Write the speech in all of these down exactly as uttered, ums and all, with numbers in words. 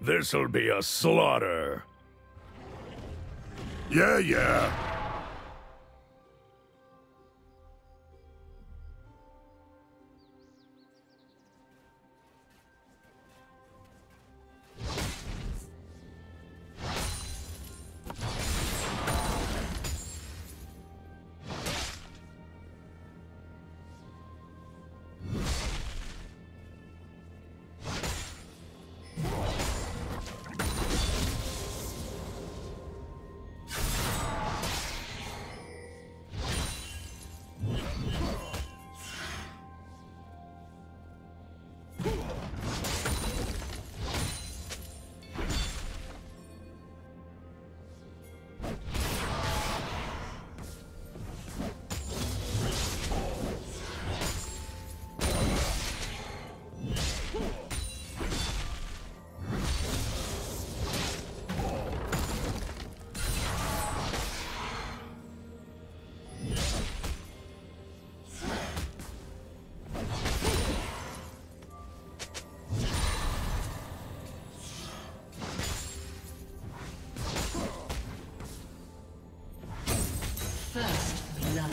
This'll be a slaughter. Yeah, yeah. First blood.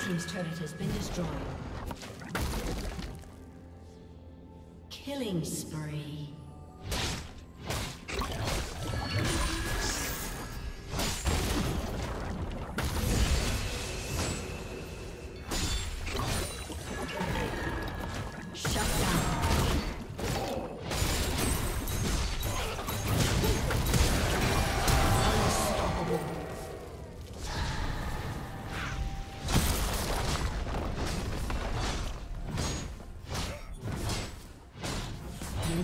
Team's turret has been destroyed. Killing spree.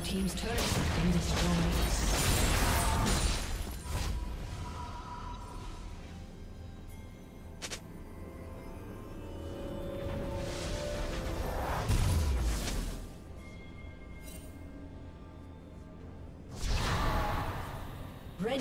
Team's turret has been destroyed. Red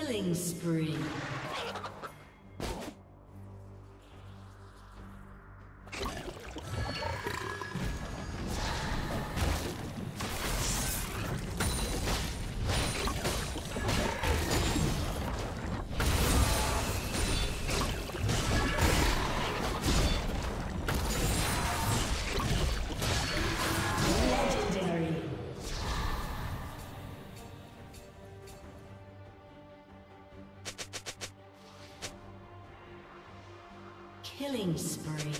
Killing spree. Killing spree.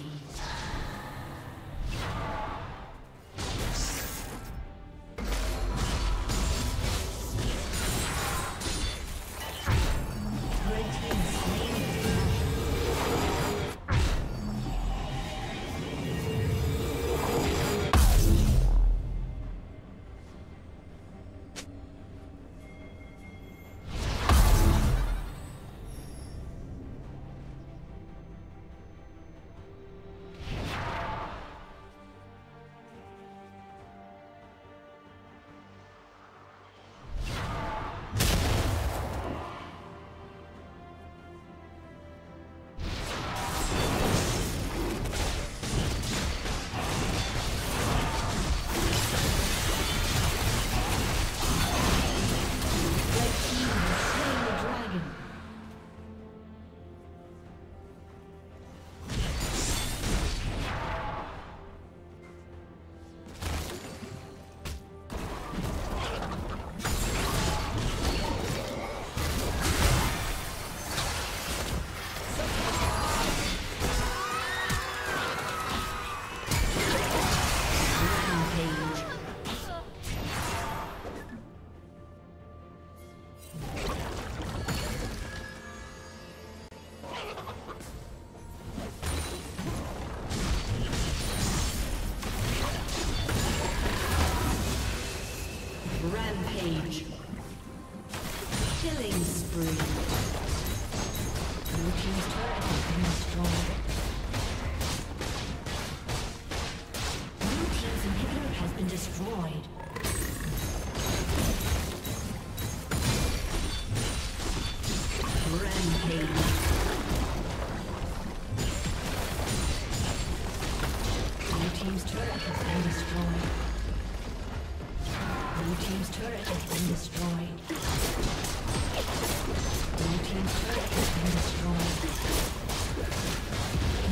Rampage. Killing spree. Blue team's turret has been destroyed. Blue team's inhibitor has been destroyed. Rampage. Blue team's turret has been destroyed. Blue team's turret has been destroyed. Blue team's turret has been destroyed.